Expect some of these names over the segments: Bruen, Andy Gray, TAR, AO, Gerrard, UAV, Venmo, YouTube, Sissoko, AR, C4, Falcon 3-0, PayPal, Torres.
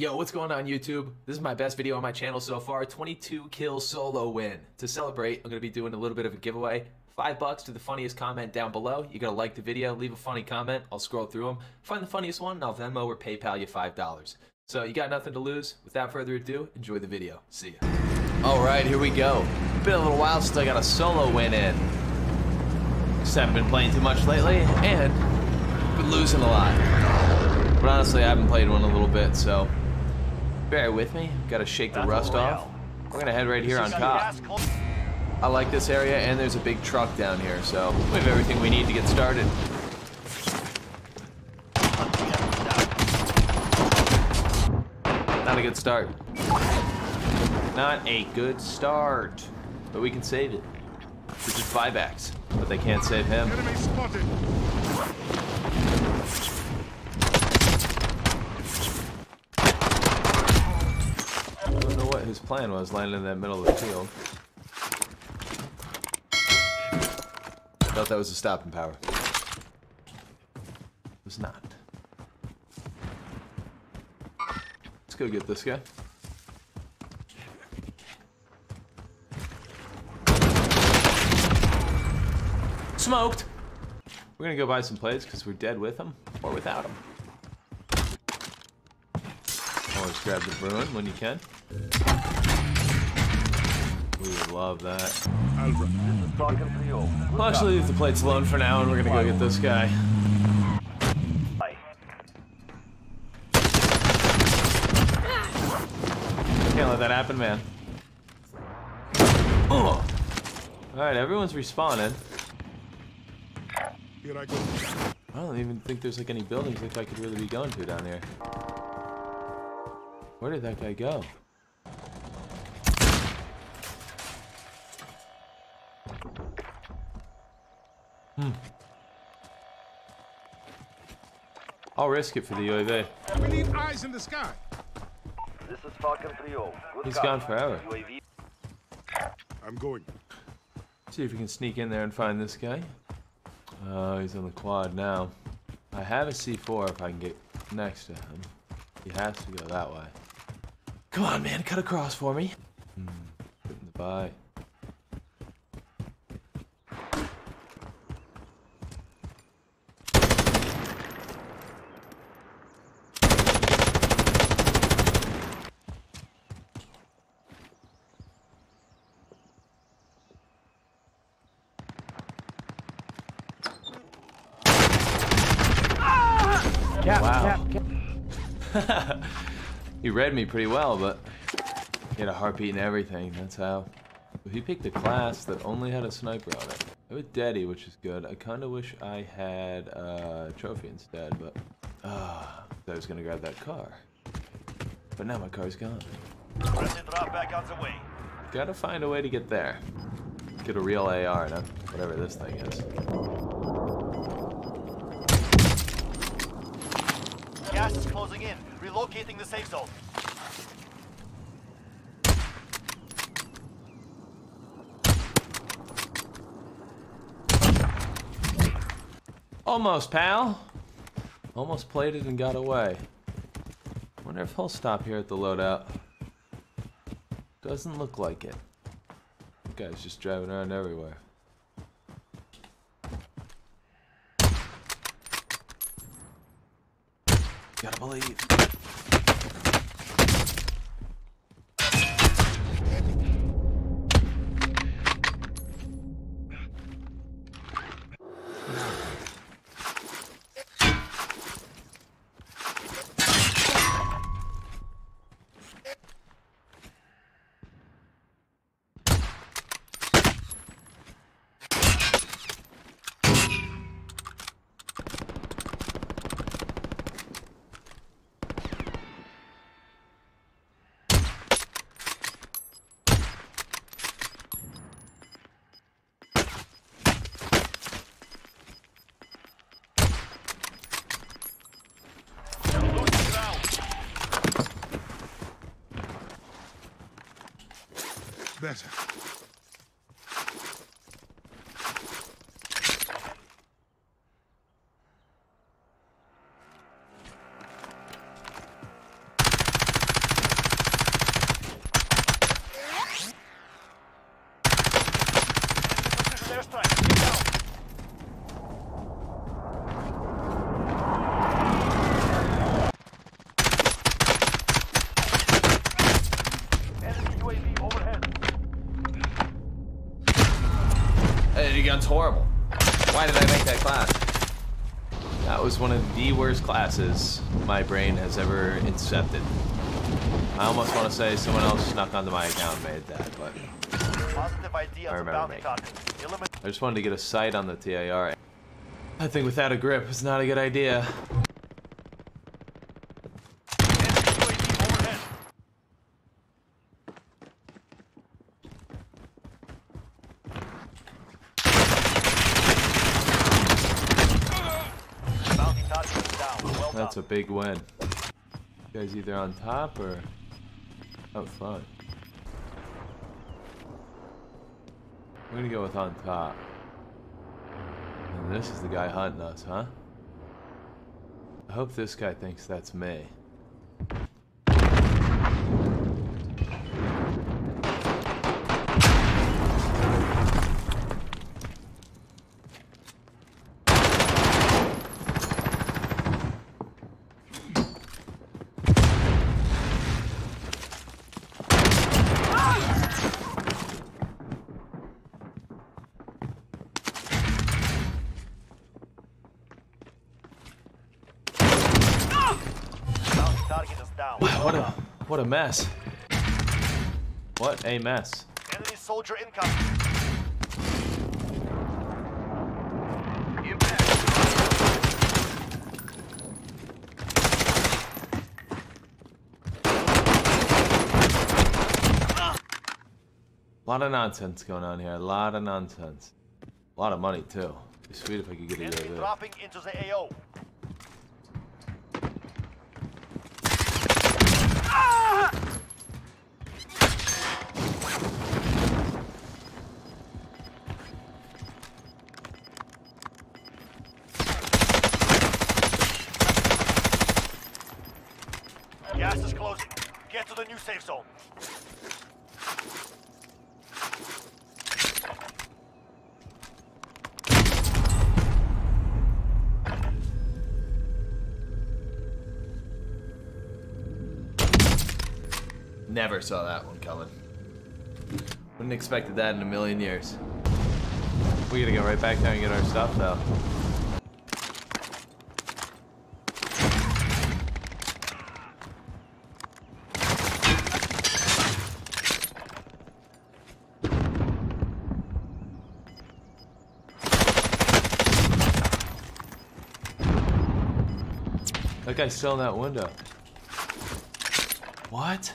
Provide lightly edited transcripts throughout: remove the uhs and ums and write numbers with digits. Yo, what's going on YouTube? This is my best video on my channel so far, 22 kill solo win. To celebrate, I'm gonna be doing a little bit of a giveaway. $5 to the funniest comment down below. You gotta like the video, leave a funny comment, I'll scroll through them, find the funniest one, and I'll Venmo or PayPal you $5. So you got nothing to lose. Without further ado, enjoy the video. See ya. All right, here we go. Been a little while since I got a solo win in. Just haven't been playing too much lately, and been losing a lot. But honestly, I haven't played one in a little bit, so bear with me, gotta shake the rust off. We're gonna head right here on top. I like this area, and there's a big truck down here, so we have everything we need to get started. Not a good start. Not a good start. But we can save it. They're just buybacks, but they can't save him. His plan was landing in that middle of the field. I thought that was a stopping power. It was not. Let's go get this guy. Smoked! We're gonna go buy some plays because we're dead with him or without him. Always grab the Bruen when you can. We would love that. We'll actually leave the plates alone for now, and we're gonna go get this guy. Can't let that happen, man. Oh. All right, everyone's respawning. I don't even think there's like any buildings that I could really be going to down here. Where did that guy go? I'll risk it for the UAV. We need eyes in the sky. This is Falcon 3-0. He's gone forever. UAV. I'm going. See if we can sneak in there and find this guy. Oh, he's on the quad now. I have a C4 if I can get next to him. He has to go that way. Come on, man, cut across for me. Put in the buy. Wow. He read me pretty well, but he had a heartbeat and everything, that's how. But he picked a class that only had a sniper on it. It was Daddy, which is good. I kind of wish I had a trophy instead, but I was going to grab that car. But now my car's gone. Got to find a way to get there. Get a real AR, not whatever this thing is. Gas is closing in. Relocating the safe zone. Almost, pal. Almost played it and got away. Wonder if he'll stop here at the loadout. Doesn't look like it. That guy's just driving around everywhere. Gotta believe. Better. gun's horrible. Why did I make that class? That was one of the worst classes my brain has ever incepted. I almost want to say someone else snuck onto my account and made that, but I remember making it. I just wanted to get a sight on the TAR. I think without a grip is not a good idea. That's a big win. You guys either on top or out front. We're gonna go with on top. And this is the guy hunting us, huh? I hope this guy thinks that's me. What a mess. What a mess. Enemy soldier incoming. A lot of nonsense going on here. A lot of nonsense. A lot of money too. It'd be sweet if I could get a UAV. Dropping into the AO. Gas is closing. Get to the new safe zone. Never saw that one coming. Wouldn't have expected that in a million years. We gotta go right back there and get our stuff though. That guy's still in that window. What?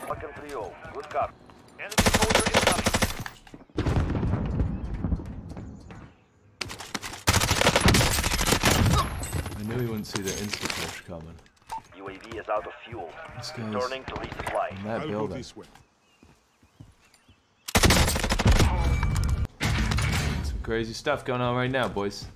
Falcon 3-0, good cop. Enemy soldier incoming. I knew he wouldn't see the insta-push coming. UAV is out of fuel. This guy's turning to resupply. In that building. Crazy stuff going on right now, boys.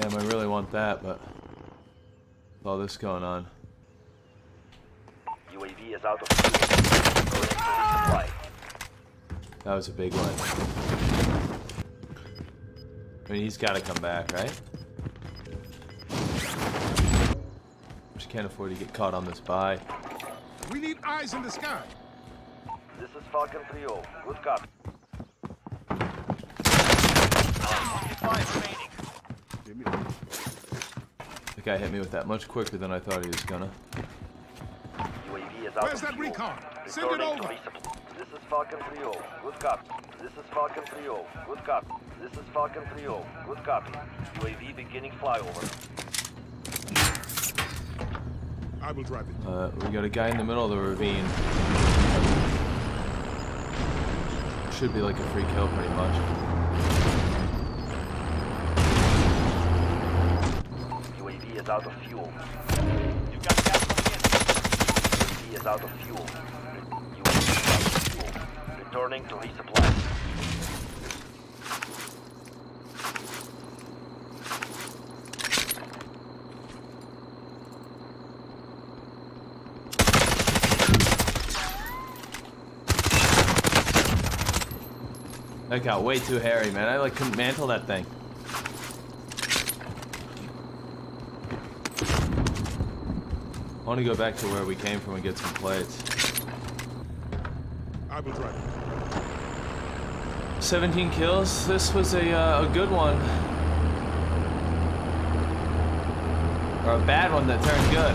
Damn, I really want that, but with all this going on. UAV is out of fuel. That was a big one. I mean, he's got to come back, right? Just can't afford to get caught on this buy. We need eyes in the sky. This is Falcon 3-0. Good copy. The guy hit me with that much quicker than I thought he was gonna. UAV is out. Where's that recon? Send it over. This is Falcon 3-0. Good copy. This is Falcon 3-0. Good copy. This is Falcon 3-0. Good copy. UAV beginning flyover. I will drive it. We got a guy in the middle of the ravine. Should be like a free kill pretty much. Is out of fuel. You got gas coming in. He is out of fuel. You are out of fuel. Returning to resupply. That got way too hairy, man. I like couldn't mantle that thing. I want to go back to where we came from and get some plates. I will drive. 17 kills. This was a good one. Or a bad one that turned good.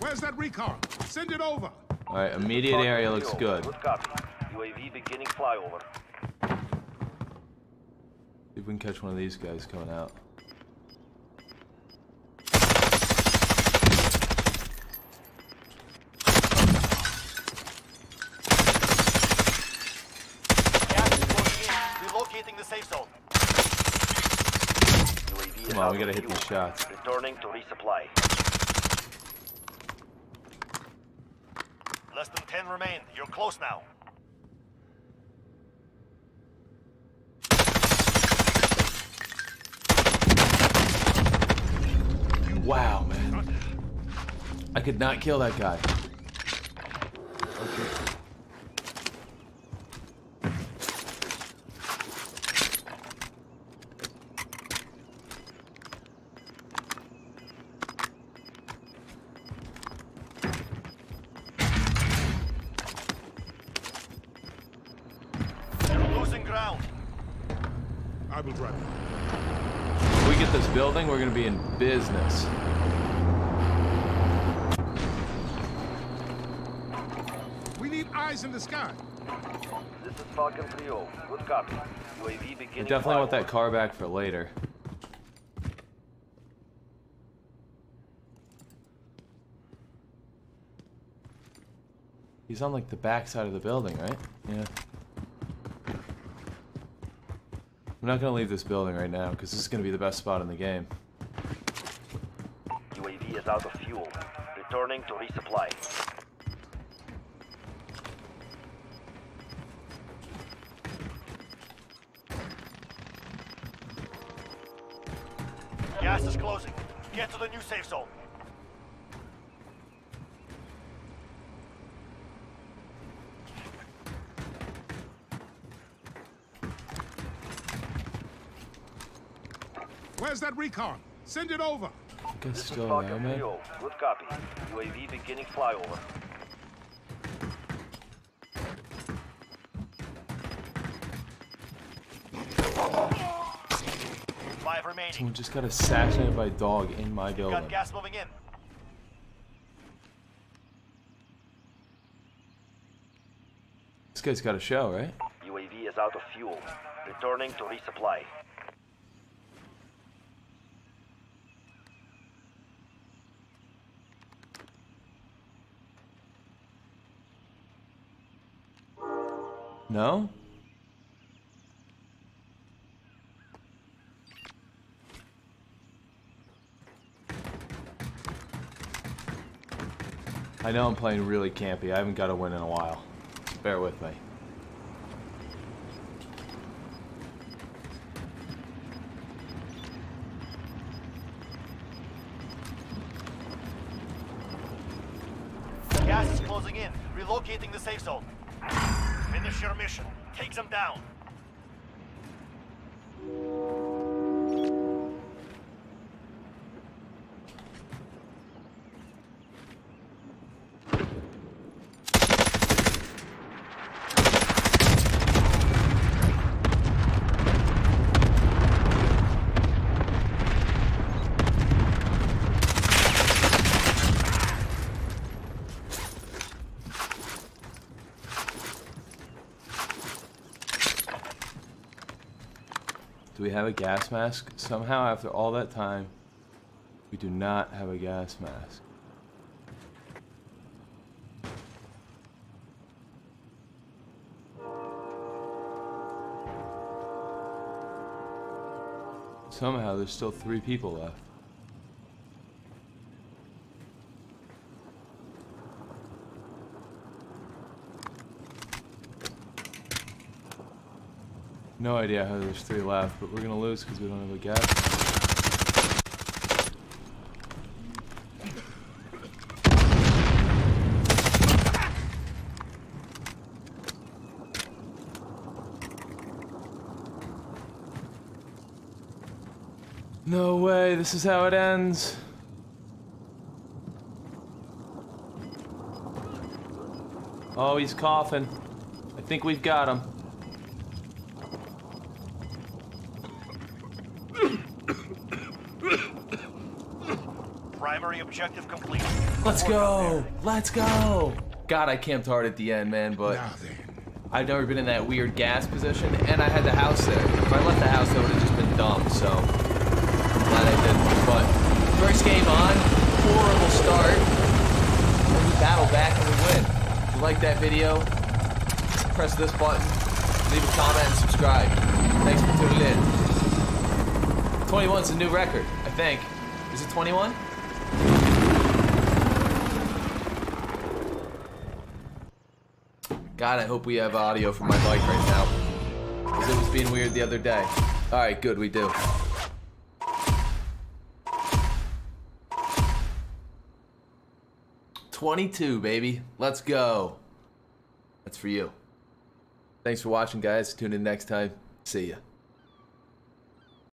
Where's that recon? Send it over. All right, immediate area looks good. Good copy. UAV beginning flyover. See if we can catch one of these guys coming out. Come on, we gotta hit these shots. Returning to resupply. Less than 10 remain. You're close now. Wow, man. I could not kill that guy. Okay. Building, we're gonna be in business. We need eyes in the sky. This is Falcon 3-0. Good copy. UAV beginning. I definitely want that car back for later. He's on like the back side of the building, right? Yeah. I'm not gonna leave this building right now because this is gonna be the best spot in the game. UAV is out of fuel. Returning to resupply. Gas is closing. Get to the new safe zone. Where's that recon? Send it over. I guess this still there, man. Good copy. UAV beginning flyover. Five remaining. Someone just got assassinated by a dog in my building. Got gas moving in. This guy's got a shell, right? UAV is out of fuel. Returning to resupply. No? I know I'm playing really campy. I haven't got a win in a while. Bear with me. Gas is closing in. Relocating the safe zone. Finish your mission. Take them down. Do we have a gas mask? Somehow, after all that time, we do not have a gas mask. Somehow, there's still 3 people left. No idea how there's 3 left, but we're gonna lose because we don't have a gas. No way, this is how it ends. Oh, he's coughing. I think we've got him. Primary objective complete. Let's go! Let's go! God, I camped hard at the end, man, but I've never been in that weird gas position, and I had the house there. If I left the house, I would have just been dumb, so I'm glad I didn't. But first game on, horrible start. We battle back and we win. If you like that video, press this button, leave a comment, and subscribe. Thanks for tuning in. 21's a new record, I think. Is it 21? God, I hope we have audio from my bike right now, because it was being weird the other day. All right, good, we do. '22, baby. Let's go. That's for you. Thanks for watching, guys. Tune in next time. See ya.